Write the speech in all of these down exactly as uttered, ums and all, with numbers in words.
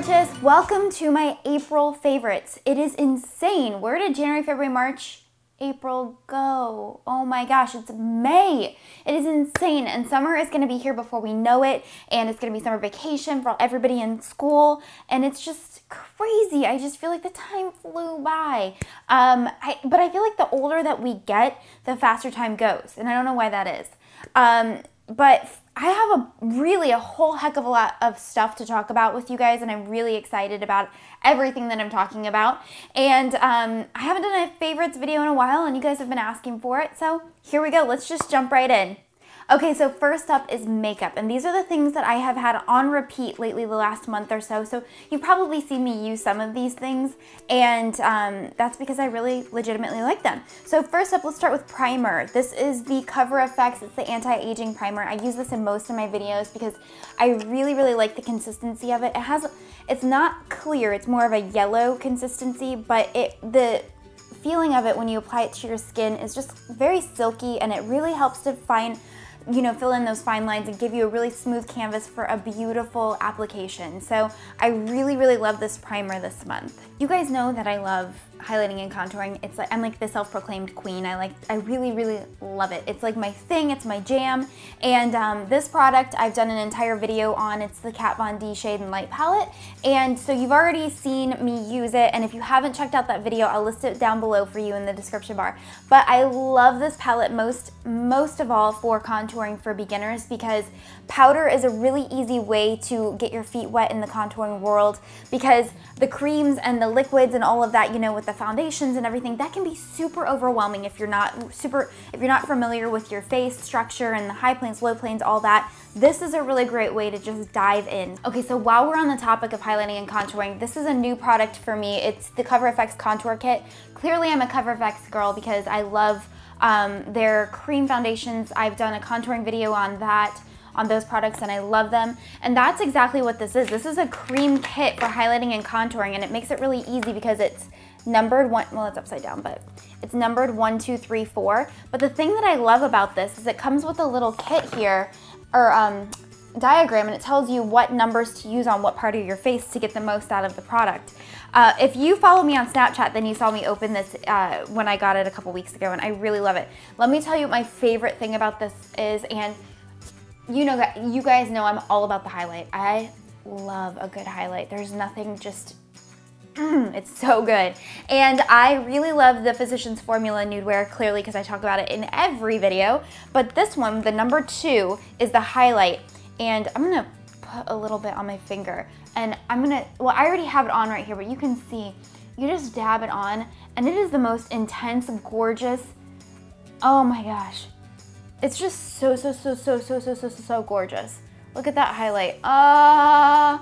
gorgeous. Welcome to my April favorites. It is insane. Where did January, February, March, April go? Oh my gosh, it's May. It is insane, and summer is going to be here before we know it, and it's going to be summer vacation for everybody in school, and it's just crazy. I just feel like the time flew by. Um, I, but I feel like the older that we get, the faster time goes, and I don't know why that is. Um, but I have a really a whole heck of a lot of stuff to talk about with you guys, and I'm really excited about everything that I'm talking about. And um, I haven't done a favorites video in a while, and you guys have been asking for it, so here we go. Let's just jump right in. Okay, so first up is makeup, and these are the things that I have had on repeat lately the last month or so, so you've probably seen me use some of these things, and um, that's because I really legitimately like them. So first up, let's start with primer. This is the Cover F X, it's the anti-aging primer. I use this in most of my videos because I really, really like the consistency of it. It has, it's not clear, it's more of a yellow consistency, but it, the feeling of it when you apply it to your skin is just very silky, and it really helps to define, you know, fill in those fine lines and give you a really smooth canvas for a beautiful application. So I really, really love this primer this month. You guys know that I love highlighting and contouring. It's like, I'm like the self-proclaimed queen. I like, I really, really love it. It's like my thing, it's my jam. And um, this product I've done an entire video on. It's the Kat Von D Shade and Light Palette. And so you've already seen me use it. And if you haven't checked out that video, I'll list it down below for you in the description bar. But I love this palette most, most of all for contouring for beginners, because powder is a really easy way to get your feet wet in the contouring world, because the creams and the liquids and all of that, you know, with the foundations and everything, that can be super overwhelming if you're not super, if you're not familiar with your face structure and the high planes, low planes, all that. This is a really great way to just dive in. Okay, so while we're on the topic of highlighting and contouring, this is a new product for me. It's the Cover F X Contour Kit. Clearly I'm a Cover F X girl because I love um, their cream foundations. I've done a contouring video on that, on those products, and I love them. And that's exactly what this is. This is a cream kit for highlighting and contouring, and it makes it really easy because it's numbered one, well, it's upside down, but it's numbered one, two, three, four. But the thing that I love about this is it comes with a little kit here, or um, diagram, and it tells you what numbers to use on what part of your face to get the most out of the product. Uh, if you follow me on Snapchat, then you saw me open this uh, when I got it a couple weeks ago, and I really love it. Let me tell you what my favorite thing about this is, and you know, you guys know I'm all about the highlight. I love a good highlight. There's nothing just, mm, it's so good. And I really love the Physicians Formula Nude Wear, clearly, because I talk about it in every video. But this one, the number two, is the highlight. And I'm gonna put a little bit on my finger. And I'm gonna, well, I already have it on right here, but you can see, you just dab it on, and it is the most intense, gorgeous, oh my gosh. It's just so, so, so, so, so, so, so, so, so gorgeous. Look at that highlight. Uh,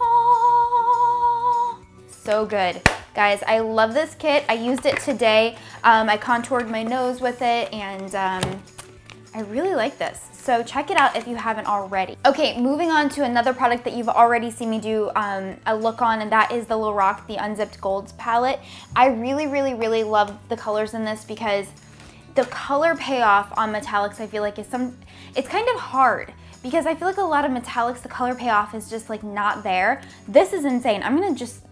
oh, so good. Guys, I love this kit. I used it today. Um, I contoured my nose with it, and um, I really like this. So check it out if you haven't already. Okay, moving on to another product that you've already seen me do um, a look on, and that is the Lorac, the Unzipped Golds palette. I really, really, really love the colors in this because the color payoff on metallics, I feel like, is some, it's kind of hard because I feel like a lot of metallics, the color payoff is just like not there. This is insane. I'm gonna just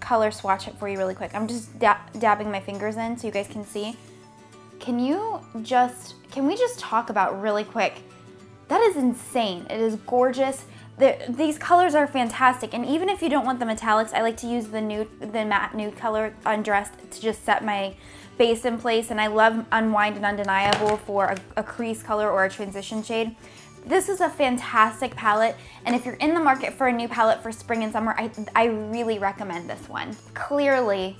color swatch it for you really quick. I'm just dab dabbing my fingers in so you guys can see. Can you just, can we just talk about really quick? That is insane. It is gorgeous. The, these colors are fantastic, and even if you don't want the metallics, I like to use the nude, the matte nude color Undressed to just set my base in place, and I love Unwind and Undeniable for a, a crease color or a transition shade. This is a fantastic palette, and if you're in the market for a new palette for spring and summer, I, I really recommend this one. Clearly,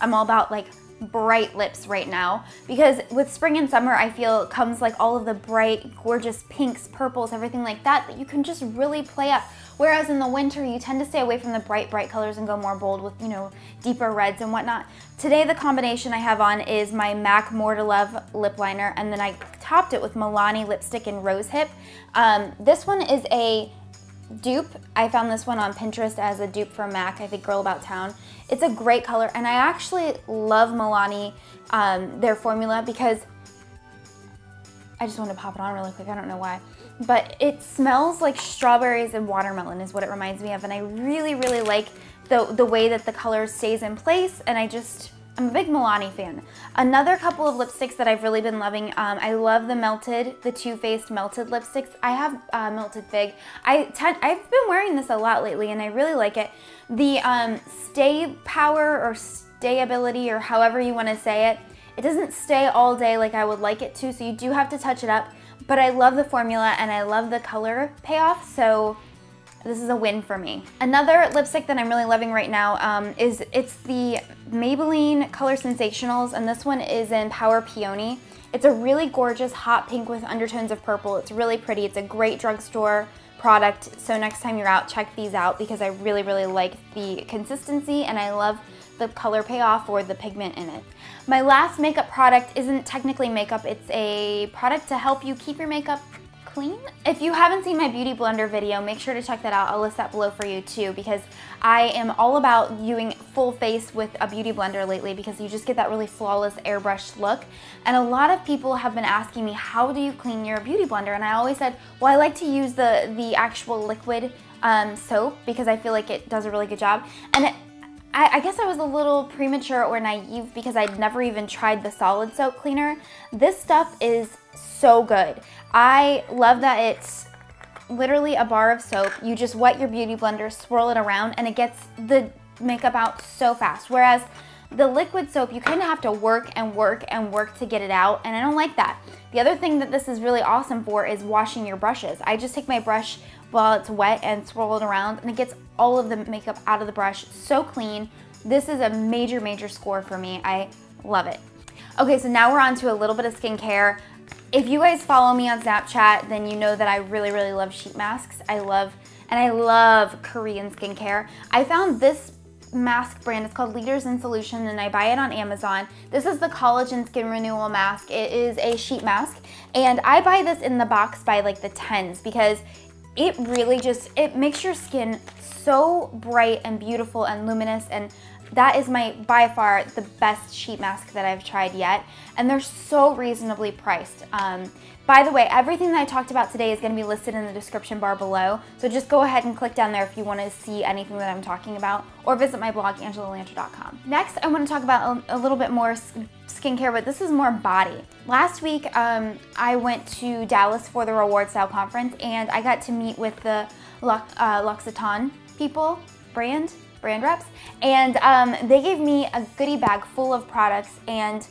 I'm all about like bright lips right now, because with spring and summer I feel comes like all of the bright, gorgeous pinks, purples, everything like that that you can just really play up, whereas in the winter you tend to stay away from the bright bright colors and go more bold with, you know, deeper reds and whatnot. Today the combination I have on is my MAC More to Love lip liner, and then I topped it with Milani lipstick and Rose Hip. Um, this one is a dupe. I found this one on Pinterest as a dupe for MAC, I think Girl About Town. It's a great color, and I actually love Milani, um, their formula, because I just wanted to pop it on really quick, I don't know why. But it smells like strawberries and watermelon is what it reminds me of, and I really, really like the, the way that the color stays in place, and I just, I'm a big Milani fan. Another couple of lipsticks that I've really been loving, um, I love the melted, the Too Faced melted lipsticks. I have uh, Melted Fig. I tend, I've been wearing this a lot lately and I really like it. The um, Stay Power or Stayability, or however you wanna say it, it doesn't stay all day like I would like it to, so you do have to touch it up, but I love the formula and I love the color payoff, so this is a win for me. Another lipstick that I'm really loving right now um, is it's the Maybelline Color Sensationals, and this one is in Power Peony. It's a really gorgeous hot pink with undertones of purple. It's really pretty. It's a great drugstore product, so next time you're out, check these out because I really, really like the consistency and I love the color payoff or the pigment in it. My last makeup product isn't technically makeup, it's a product to help you keep your makeup clean. If you haven't seen my Beauty Blender video, make sure to check that out. I'll list that below for you too because I am all about doing full face with a Beauty Blender lately because you just get that really flawless airbrushed look. And a lot of people have been asking me, how do you clean your Beauty Blender? And I always said, well, I like to use the, the actual liquid um, soap because I feel like it does a really good job. And it, I guess I was a little premature or naive because I'd never even tried the solid soap cleaner. This stuff is so good. I love that it's literally a bar of soap. You just wet your Beauty Blender, swirl it around, and it gets the makeup out so fast. Whereas the liquid soap, you kind of have to work and work and work to get it out, and I don't like that. The other thing that this is really awesome for is washing your brushes. I just take my brush while it's wet and swirl it around, and it gets all of the makeup out of the brush so clean. This is a major, major score for me. I love it. Okay, so now we're on to a little bit of skincare. If you guys follow me on Snapchat, then you know that I really, really love sheet masks. I love, and I love Korean skincare. I found this mask brand, it's called Leaders in Solution, and I buy it on Amazon. This is the Collagen Skin Renewal Mask. It is a sheet mask, and I buy this in the box by like the tens because it really just, it makes your skin so bright and beautiful and luminous, and that is my, by far, the best sheet mask that I've tried yet, and they're so reasonably priced. Um, by the way, everything that I talked about today is gonna be listed in the description bar below, so just go ahead and click down there if you wanna see anything that I'm talking about, or visit my blog, Angela Lanter dot com. Next, I wanna talk about a, a little bit more skincare, but this is more body. Last week, um, I went to Dallas for the Reward Style Conference, and I got to meet with the L'Occitane people, brand, brand reps, and um, they gave me a goodie bag full of products, and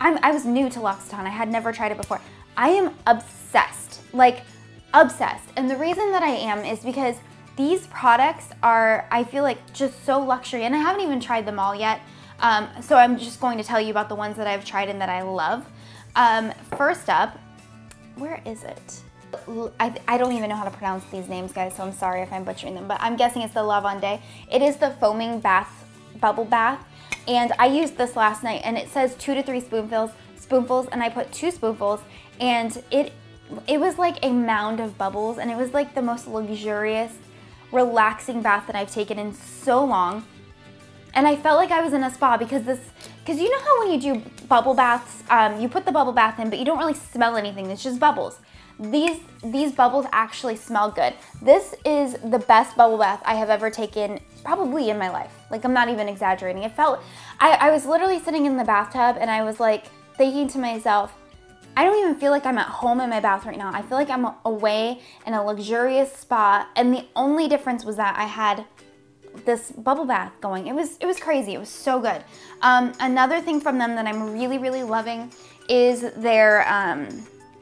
I'm, I was new to L'Occitane. I had never tried it before. I am obsessed, like obsessed. And the reason that I am is because these products are, I feel like, just so luxury, and I haven't even tried them all yet. Um, so I'm just going to tell you about the ones that I've tried and that I love. Um, first up, where is it? I, I don't even know how to pronounce these names, guys, so I'm sorry if I'm butchering them, but I'm guessing it's the Lave Day. It is the foaming bath, bubble bath, and I used this last night, and it says two to three spoonfuls, spoonfuls, and I put two spoonfuls, and it, it was like a mound of bubbles, and it was like the most luxurious, relaxing bath that I've taken in so long. And I felt like I was in a spa because this, because you know how when you do bubble baths, um, you put the bubble bath in, but you don't really smell anything, it's just bubbles. These, these bubbles actually smell good. This is the best bubble bath I have ever taken, probably in my life. Like, I'm not even exaggerating. It felt, I, I was literally sitting in the bathtub and I was like thinking to myself, I don't even feel like I'm at home in my bath right now. I feel like I'm away in a luxurious spa, and the only difference was that I had this bubble bath going. It was, it was crazy. It was so good. Um, another thing from them that I'm really, really loving is their, um,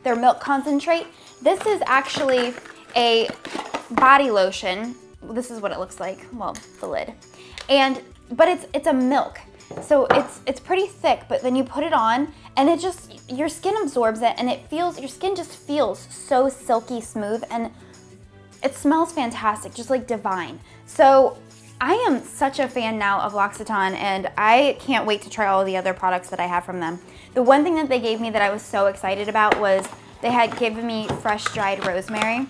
their milk concentrate. This is actually a body lotion. This is what it looks like. Well, the lid. And, but it's, it's a milk. So it's, it's pretty thick, but then you put it on and it just, your skin absorbs it and it feels, your skin just feels so silky smooth, and it smells fantastic, just like divine. So I am such a fan now of L'Occitane, and I can't wait to try all the other products that I have from them. The one thing that they gave me that I was so excited about was they had given me fresh dried rosemary,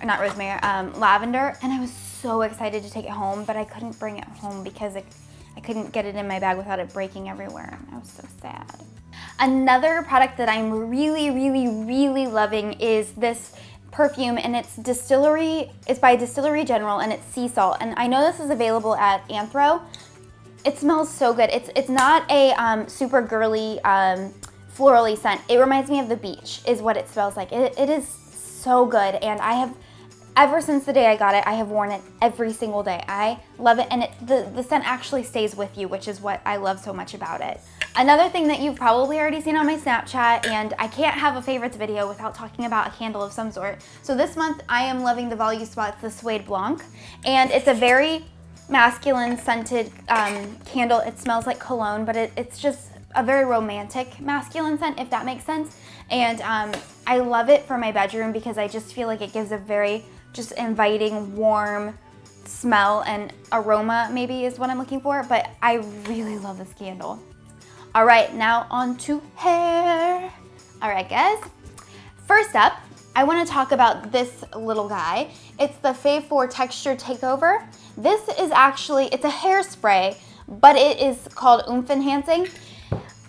or not rosemary, um, lavender, and I was so excited to take it home, but I couldn't bring it home because it, I couldn't get it in my bag without it breaking everywhere. I was so sad. Another product that I'm really, really, really loving is this perfume, and it's Distillery, it's by Distillery General, and it's sea salt. And I know this is available at Anthro. It smells so good. It's it's not a um, super girly, um, florally scent. It reminds me of the beach is what it smells like. It, it is so good, and I have, ever since the day I got it, I have worn it every single day. I love it, and it, the, the scent actually stays with you, which is what I love so much about it. Another thing that you've probably already seen on my Snapchat, and I can't have a favorites video without talking about a candle of some sort. So this month, I am loving the Voluspa. It's the Suede Blanc, and it's a very masculine scented um, candle. It smells like cologne, but it, it's just a very romantic masculine scent, if that makes sense. And um, I love it for my bedroom because I just feel like it gives a very just inviting, warm smell, and aroma maybe is what I'm looking for, but I really love this candle. All right, now on to hair. All right, guys. First up, I wanna talk about this little guy. It's the Fave Four Texture Takeover. This is actually, it's a hairspray, but it is called Oomph Enhancing.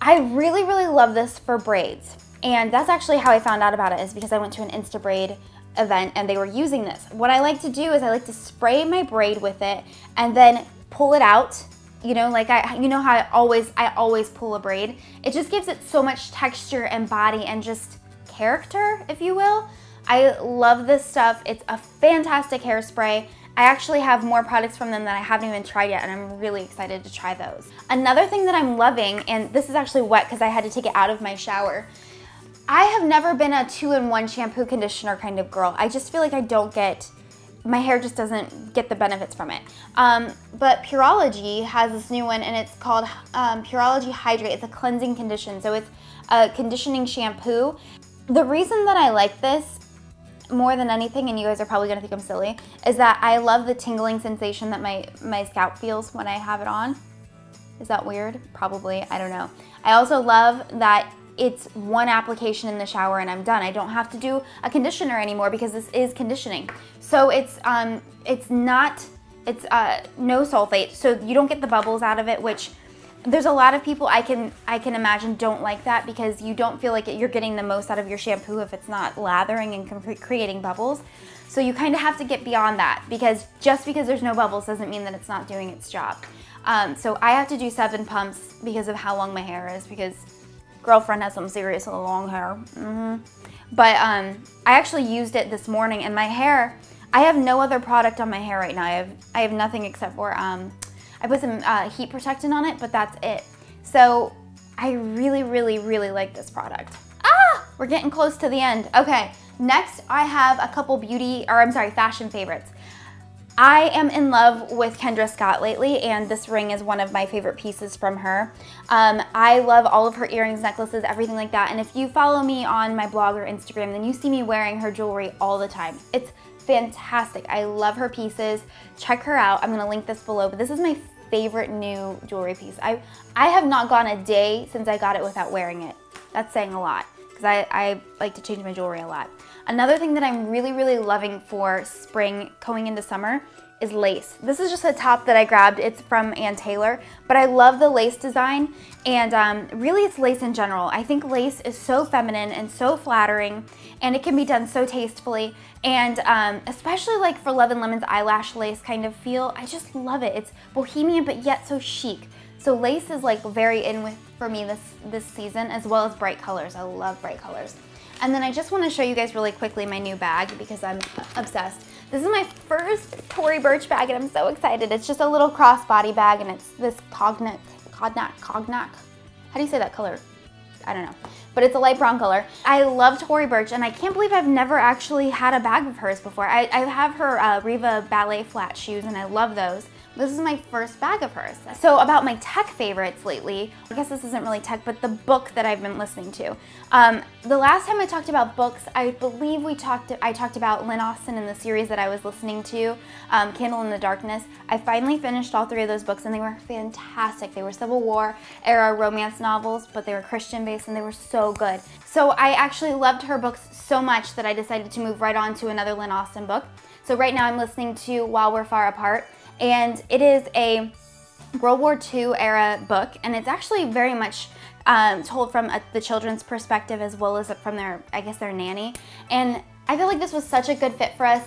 I really, really love this for braids. And that's actually how I found out about it, is because I went to an Instabraid event and they were using this. What I like to do is I like to spray my braid with it and then pull it out. You know, like I, you know how I always, I always pull a braid. It just gives it so much texture and body and just character, if you will. I love this stuff. It's a fantastic hairspray. I actually have more products from them that I haven't even tried yet, and I'm really excited to try those. Another thing that I'm loving, and this is actually wet because I had to take it out of my shower. I have never been a two-in-one shampoo conditioner kind of girl. I just feel like I don't get, my hair just doesn't get the benefits from it. Um, but Pureology has this new one, and it's called um, Pureology Hydrate. It's a cleansing condition, so it's a conditioning shampoo. The reason that I like this more than anything, and you guys are probably gonna think I'm silly, is that I love the tingling sensation that my, my scalp feels when I have it on. Is that weird? Probably, I don't know. I also love that it's one application in the shower and I'm done. I don't have to do a conditioner anymore because this is conditioning. So it's um, it's not, it's uh, no sulfate, so you don't get the bubbles out of it, which there's a lot of people I can I can imagine don't like that, because you don't feel like you're getting the most out of your shampoo if it's not lathering and creating bubbles. So you kind of have to get beyond that, because just because there's no bubbles doesn't mean that it's not doing its job. Um, so I have to do seven pumps because of how long my hair is, because girlfriend has some serious long hair. Mm-hmm. But um, I actually used it this morning, and my hair, I have no other product on my hair right now. I have, I have nothing except for, um, I put some uh, heat protectant on it, but that's it. So I really, really, really like this product. Ah, we're getting close to the end. Okay, next I have a couple beauty, or I'm sorry, fashion favorites. I am in love with Kendra Scott lately, and this ring is one of my favorite pieces from her. Um, I love all of her earrings, necklaces, everything like that. And if you follow me on my blog or Instagram, then you see me wearing her jewelry all the time. It's fantastic. I love her pieces. Check her out. I'm gonna link this below, but this is my favorite new jewelry piece. I, I have not gone a day since I got it without wearing it. That's saying a lot, because I, I like to change my jewelry a lot. Another thing that I'm really, really loving for spring going into summer is lace. This is just a top that I grabbed. It's from Ann Taylor, but I love the lace design, and um, really it's lace in general. I think lace is so feminine and so flattering, and it can be done so tastefully, and um, especially like for Love and Lemon's eyelash lace kind of feel. I just love it. It's bohemian, but yet so chic. So lace is like very in with for me this, this season, as well as bright colors. I love bright colors. And then I just wanna show you guys really quickly my new bag, because I'm obsessed. This is my first Tory Burch bag, and I'm so excited. It's just a little crossbody bag, and it's this cognac, cognac, cognac. How do you say that color? I don't know, but it's a light brown color. I love Tory Burch, and I can't believe I've never actually had a bag of hers before. I, I have her uh, Reva ballet flat shoes, and I love those. This is my first bag of hers. So about my tech favorites lately, I guess this isn't really tech, but the book that I've been listening to. Um, the last time I talked about books, I believe we talked, I talked about Lynn Austin in the series that I was listening to, um, Candle in the Darkness. I finally finished all three of those books, and they were fantastic. They were Civil War era romance novels, but they were Christian based, and they were so good. So I actually loved her books so much that I decided to move right on to another Lynn Austin book. So right now I'm listening to While We're Far Apart, and it is a World War Two era book, and it's actually very much um, told from a, the children's perspective as well as from their, I guess, their nanny. And I feel like this was such a good fit for us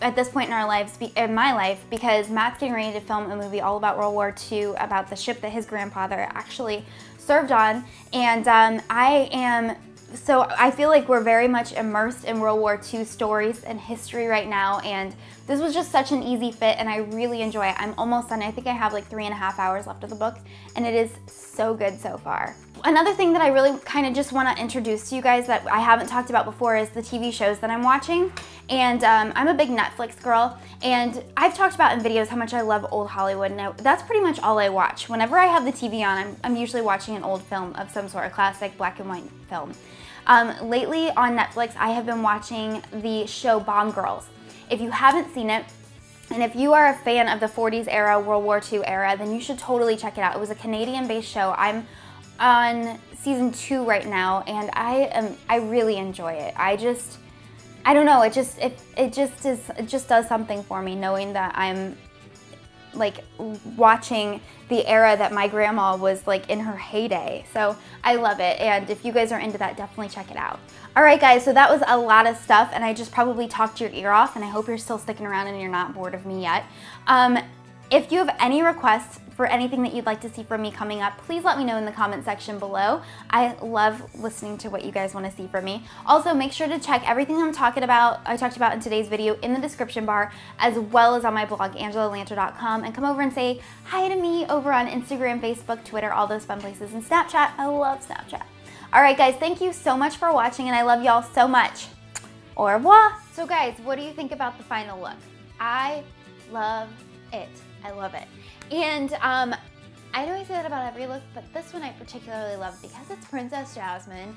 at this point in our lives, in my life, because Matt's getting ready to film a movie all about World War Two, about the ship that his grandfather actually served on. And um, I am, so I feel like we're very much immersed in World War Two stories and history right now, and this was just such an easy fit and I really enjoy it. I'm almost done. I think I have like three and a half hours left of the book, and it is so good so far. Another thing that I really kind of just want to introduce to you guys that I haven't talked about before is the T V shows that I'm watching. And um, I'm a big Netflix girl, and I've talked about in videos how much I love old Hollywood, and I, that's pretty much all I watch. Whenever I have the T V on, I'm, I'm usually watching an old film of some sort, a classic black and white film. Um, lately on Netflix, I have been watching the show Bomb Girls. If you haven't seen it, and if you are a fan of the forties era, World War Two era, then you should totally check it out. It was a Canadian-based show. I'm on season two right now, and I am I really enjoy it. I just I don't know, it just it it just is it just does something for me knowing that I'm like watching the era that my grandma was like in her heyday. So I love it, and if you guys are into that, definitely check it out. All right guys, so that was a lot of stuff, and I just probably talked your ear off, and I hope you're still sticking around and you're not bored of me yet. Um, if you have any requests for anything that you'd like to see from me coming up, please let me know in the comment section below. I love listening to what you guys want to see from me. Also, make sure to check everything I'm talking about, I talked about in today's video in the description bar, as well as on my blog, angela lanter dot com, and come over and say hi to me over on Instagram, Facebook, Twitter, all those fun places, and Snapchat. I love Snapchat. All right guys, thank you so much for watching, and I love y'all so much. Au revoir. So guys, what do you think about the final look? I love it. I love it. And um, I know I say that about every look, but this one I particularly love because it's Princess Jasmine.